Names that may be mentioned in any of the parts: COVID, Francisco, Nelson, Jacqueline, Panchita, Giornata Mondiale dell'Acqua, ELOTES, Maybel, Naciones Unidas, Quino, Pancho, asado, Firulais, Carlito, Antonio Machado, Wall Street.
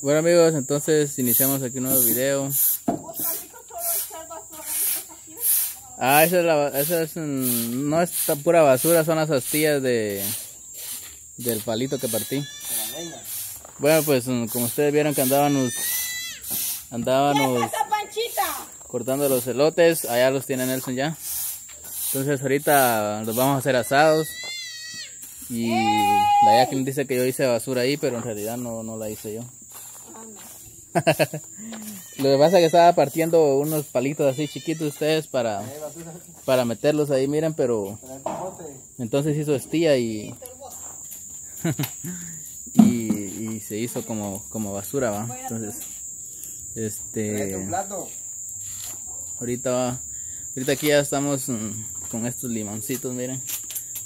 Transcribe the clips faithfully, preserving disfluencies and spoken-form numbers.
Bueno amigos, entonces iniciamos aquí un nuevo video. Ah, esa es la, esa es, no es tan pura basura, son las astillas de del palito que partí. Bueno, pues como ustedes vieron que andábamos andábamos cortando los elotes, allá los tiene Nelson ya. Entonces ahorita los vamos a hacer asados. Y la Jacqueline dice que yo hice basura ahí, pero en realidad no, no la hice yo. Lo que pasa es que estaba partiendo unos palitos así chiquitos ustedes para, para meterlos ahí, miren, pero entonces hizo estilla y, y, y se hizo como, como basura, ¿va? Entonces, este, ahorita, ahorita aquí ya estamos con estos limoncitos, miren.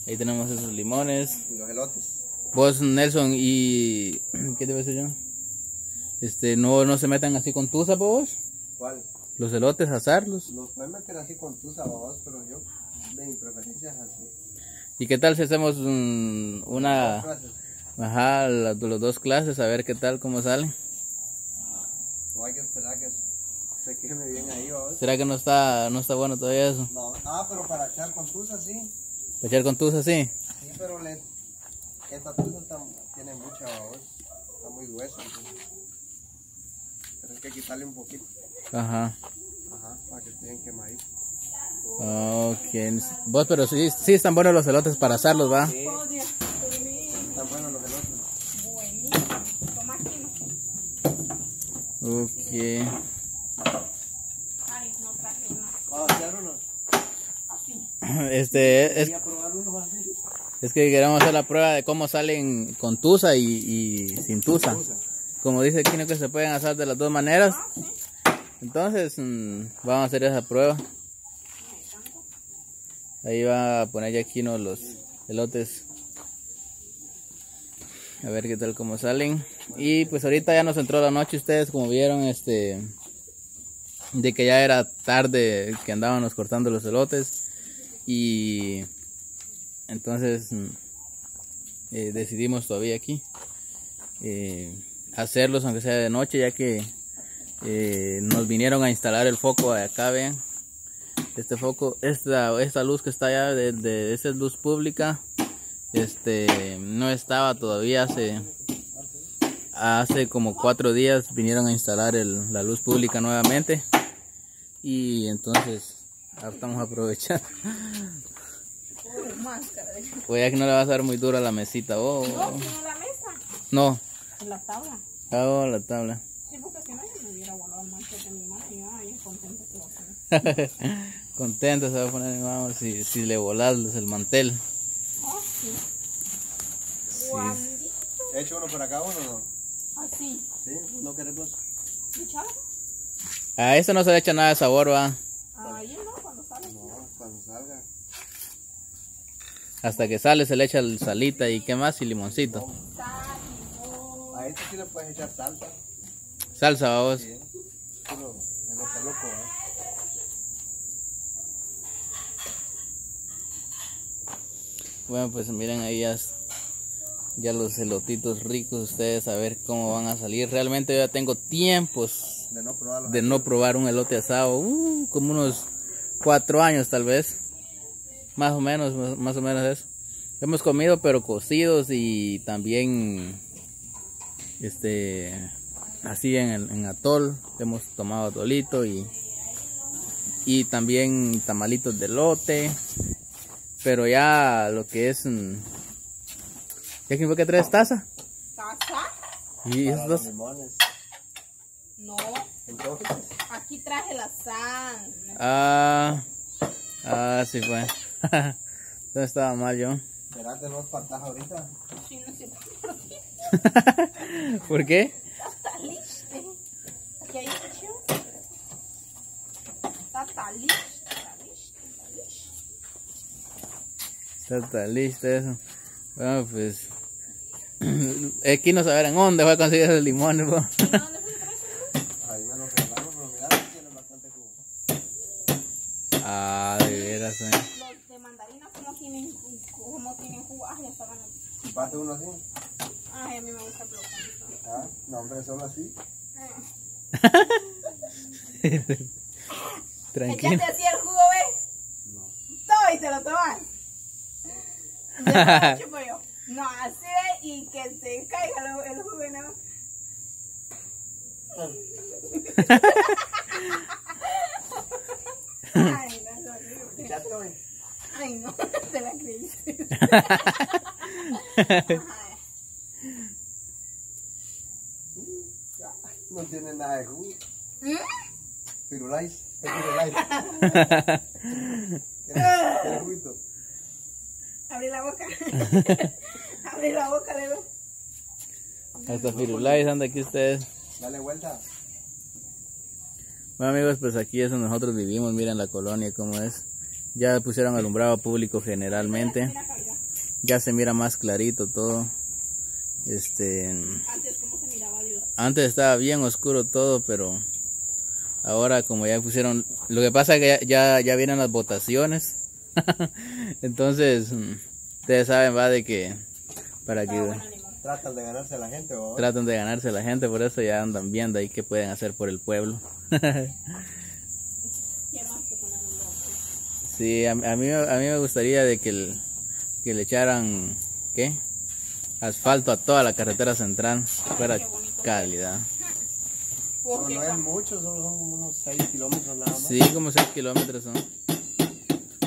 Ahí tenemos esos limones. Y los elotes. Vos, Nelson, y... ¿qué te voy a decir yo? Este, no, no se metan así con tusa, vos. ¿Cuál? Los elotes, asarlos. Los pueden meter así con tusa, vos, pero yo, de mi preferencia es así. ¿Y qué tal si hacemos un, una... Las dos ajá, las, las dos clases, a ver qué tal, cómo sale. No hay que esperar que se queme bien ahí, vos. ¿Será que no está, no está bueno todavía eso? No, ah, pero para echar con tusa, sí. ¿Echar con tusa así? Sí, pero le, esta tusa está, tiene mucha voz, está muy gruesa. Pero hay que quitarle un poquito. Ajá. Ajá, para que estén quemaditos. Ok. Vos, pero sí, sí están buenos los elotes para asarlos, ¿va? Sí. Están buenos los elotes. Buenísimo. Toma Quino. Ok. Ay, no traje una. ¿Vamos a hacer uno? Este es, es que queremos hacer la prueba de cómo salen con tusa y, y sin tusa. Como dice Quino que se pueden asar de las dos maneras. Entonces mmm, vamos a hacer esa prueba. Ahí va a poner ya Quino los elotes. A ver qué tal cómo salen. Y pues ahorita ya nos entró la noche, ustedes como vieron este de que ya era tarde que andábamos cortando los elotes. Y entonces eh, decidimos todavía aquí eh, hacerlos aunque sea de noche, ya que eh, nos vinieron a instalar el foco de acá, vean. Este foco, esta, esta luz que está allá, de, de, esa es luz pública. Este no estaba todavía hace, hace como cuatro días vinieron a instalar el, la luz pública nuevamente. Y entonces... ahora estamos aprovechando. Pues ya que no le va a dar muy duro a la mesita. Oh. ¿No? ¿Sino la mesa? No. ¿En la tabla? Ah, oh, la tabla. Sí, porque si no se me hubiera volado más que mi mamá. Y yo ahí contento que va a poner. Contento se va a poner mi mamá si, si le volas el mantel. Oh, sí. Sí. Guandito. ¿He hecho uno por acá uno o no? Ah, sí. ¿Sí? ¿No querés vos? ¿Muchas? A eso no se le echa nada de sabor, va. Ahí no, cuando sale. No, cuando salga. Hasta que sale se le echa salita y qué más y limoncito. A este sí le puedes echar salsa. Salsa, vamos. Sí, es lo que loco, ¿eh? Bueno, pues miren ahí ya, ya los elotitos ricos ustedes a ver cómo van a salir. Realmente yo ya tengo tiempos. De no, de no probar un elote asado, uh, como unos cuatro años tal vez, más o menos, más, más o menos eso. Hemos comido pero cocidos y también este así en, el, en atol, hemos tomado atolito y, y también tamalitos de elote, pero ya lo que es, ¿ya quién fue que traes taza? ¿Taza? Y para estos limones. No, aquí traje la sal. Ah, ah, sí fue. Entonces estaba mal yo. ¿Será que no es pataja ahorita? Sí, no sé por qué. ¿Por qué? Está lista. Aquí hay hecho. Está lista, está lista, está lista. Está lista eso. Bueno, pues. Aquí no sabrán dónde voy a conseguir esos limones, po. Ah, de veras, eh. Los de mandarina, ¿cómo tienen jugo? ¿Cómo tienen jugo? Ah, ya estaban aquí. ¿Pate uno así? Ay, a mí me gusta el bloqueo. No, hombre, solo así. Tranquilo. ¿Echaste así el jugo, ves? No. Todo y te lo tomas. Yo lo chupo yo. No, así ve y que se caiga el jugo, ¿no? Ay, no, no, no. Ay, no, te la creí. No tiene nada de jugo. Firulais, es Firulais. ¿Qué juguito? Abrí la boca. Abrí la boca, Lelo. Hasta Firulais anda aquí ustedes. Dale vuelta. Bueno, amigos, pues aquí eso nosotros vivimos. Miren la colonia cómo es. Ya pusieron alumbrado público generalmente. Ya se mira más clarito todo. Este, antes, ¿cómo se miraba? Antes estaba bien oscuro todo, pero ahora como ya pusieron... Lo que pasa es que ya, ya, ya vienen las votaciones. Entonces, ustedes saben, va de que... para que bueno, tratan de ganarse a la gente, ¿o? Tratan de ganarse a la gente, por eso ya andan viendo ahí qué pueden hacer por el pueblo. Sí, a, a, mí, a mí me gustaría de que, el, que le echaran, ¿qué? Asfalto a toda la carretera central, fuera calidad. Pero no es mucho, solo son como unos seis kilómetros nada más. Sí, como seis kilómetros son.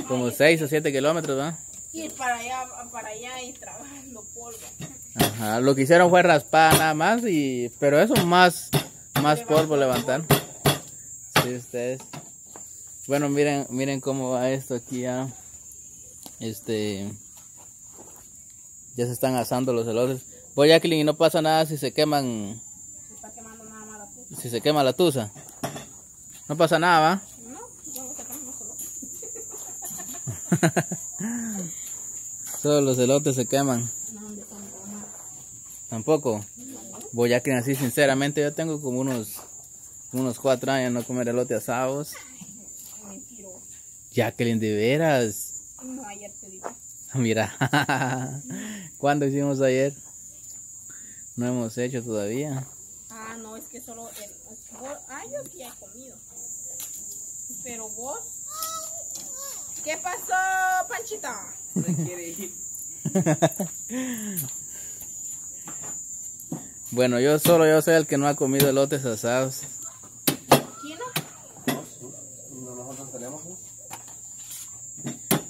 Como seis o siete kilómetros, ¿no? Ir para allá, para allá y trabajando polvo. Ajá, lo que hicieron fue raspar nada más, y pero eso más, más polvo levantar. Sí, ustedes... Bueno, miren, miren cómo va esto aquí ya. Este, ya se están asando los elotes. Voy, Jacqueline, y no pasa nada si se queman. Se está quemando nada más la tusa. Si se quema la tusa. No pasa nada, ¿va? No, vamos a sacar unos elotes. Solo los elotes se queman. No, tampoco. ¿Tampoco? Voy, Jacqueline, así sinceramente, yo tengo como unos unos cuatro años no comer elote asados. Jacqueline, de veras. No, ayer te dije. Mira, ¿cuándo hicimos ayer? No hemos hecho todavía. Ah, no, es que solo el, el, vos, ah, yo sí he comido. Pero vos, ¿qué pasó, Panchita? No quiere ir. Bueno, yo solo, yo soy el que no ha comido elotes asados.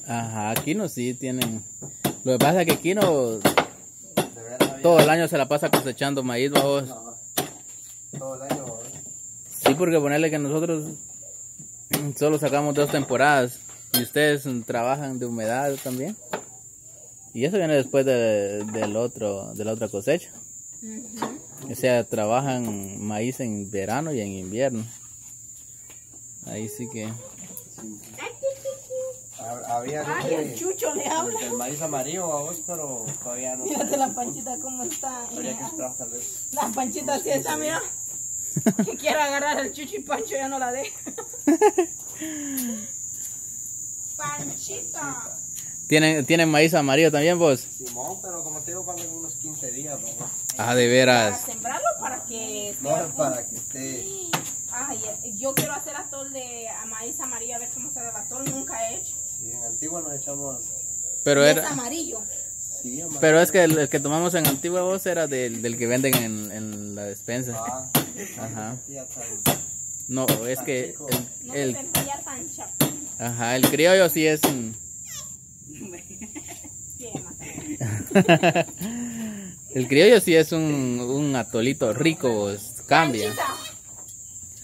Ajá, Quino sí tienen. Lo que pasa es que Quino todo el año se la pasa cosechando maíz, bajos. Todo el año. Sí, porque ponerle que nosotros solo sacamos dos temporadas y ustedes trabajan de humedad también. Y eso viene después de, del otro, de la otra cosecha. Uh-huh. O sea, trabajan maíz en verano y en invierno. Ahí sí que... Sí. Había Ay, el chucho le habla. El maíz amarillo a vos, pero todavía no. Mírate la Panchita cómo está. Habría que esperar tal vez. La Panchita así está, mira. Que quiera agarrar el chucho y Pancho ya no la deja. Panchita. ¿Tienen, ¿Tienen maíz amarillo también vos? Simón, pero como te digo, valen unos quince días, ¿verdad? Ah, de veras. ¿Para sembrarlo para que esté? No, para que esté. Sí. Ay, yo quiero hacer atol de maíz amarillo, a ver cómo sale el atol, nunca he hecho. Sí, en Antigua nos echamos. Pero era... es amarillo. Sí, amarillo. Pero es que el, el que tomamos en Antigua vos era del, del que venden en, en la despensa. Ah, ajá. No, es que el, el, el, ajá, el criollo sí es un... El criollo sí es un, un atolito rico, vos. Cambia.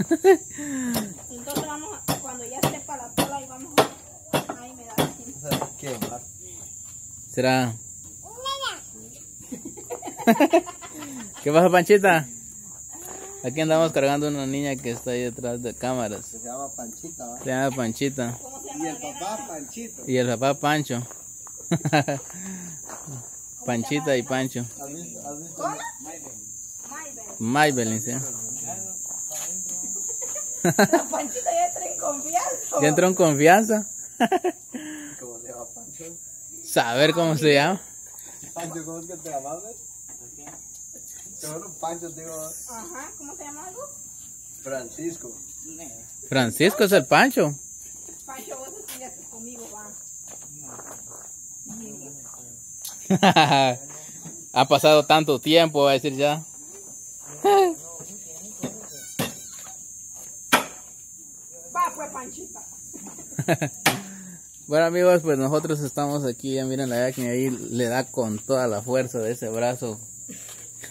Entonces vamos a, cuando ya esté para la cola y vamos a... Ahí me da la... ¿Será? ¿Qué pasa, Panchita? Aquí andamos cargando una niña que está ahí detrás de cámaras. Se llama Panchita, ¿verdad? Se llama Panchita. ¿Cómo se llama? Y el papá Panchito. Y el papá Pancho. Panchita y Pancho. ¿Cómo? Maybel. Maybel, ¿sí? La Panchita ya entró en confianza. Ya entró en confianza. ¿Cómo se llama Pancho? Saber cómo se llama. Pancho, ¿cómo es que te llamabas? Te llamo Pancho, te digo. Ajá, ¿cómo te llamas tú? Francisco. Francisco es el Pancho. Pancho, vos estudiaste conmigo, va. Ha pasado tanto tiempo, va a decir ya. Va, pues, Panchita. Bueno, amigos, pues nosotros estamos aquí. Ya miren la Jacqueline ahí le da con toda la fuerza de ese brazo.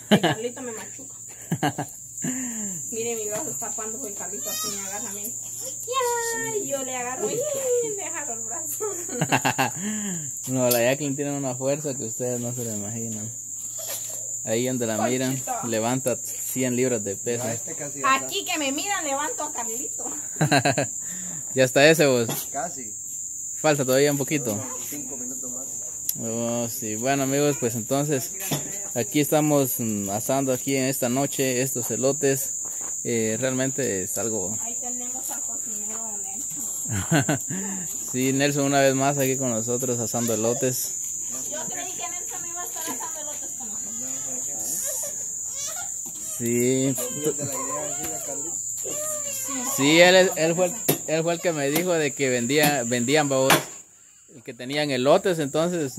El Carlito me machuca. Miren, mi brazo está tapando el Carlito así me agarra a mí. Y yo le agarro y le jalo el brazo. No, la Jacqueline tiene una fuerza que ustedes no se la imaginan. Ahí donde la Conchito miran, levanta cien libras de peso. No, este casi aquí que me miran, levanto a Carlito. Ya está ese vos. Casi. Falta todavía un poquito. Cinco minutos más. Oh, sí. Bueno, amigos, pues entonces aquí estamos asando aquí en esta noche estos elotes. Eh, realmente es algo... Ahí tenemos al cocinero Nelson. Sí, Nelson una vez más aquí con nosotros asando elotes. Yo creí que Nelson iba a estar asando elotes con nosotros. Sí. Sí, él, él, él fue... Él fue el que me dijo de que vendía, vendían babos, que tenían elotes, entonces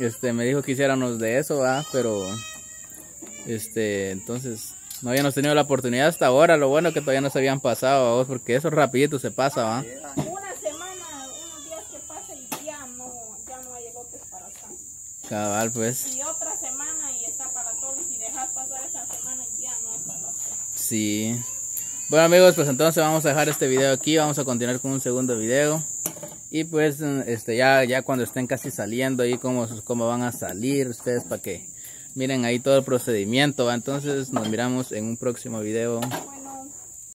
este me dijo que hiciéramos de eso, ¿va? Pero este entonces no habíamos tenido la oportunidad hasta ahora, lo bueno que todavía no se habían pasado, babos, porque eso rapidito se pasa, ¿va? Una semana, unos días que pasa y ya no, ya no hay elotes para acá. Cabal, pues. Y otra semana y está para todos, y dejar pasar esa semana y ya no es para todos. Sí. Bueno, amigos, pues entonces vamos a dejar este video aquí, vamos a continuar con un segundo video. Y pues este ya ya cuando estén casi saliendo ahí cómo, cómo van a salir ustedes para que miren ahí todo el procedimiento, ¿va? Entonces nos miramos en un próximo video.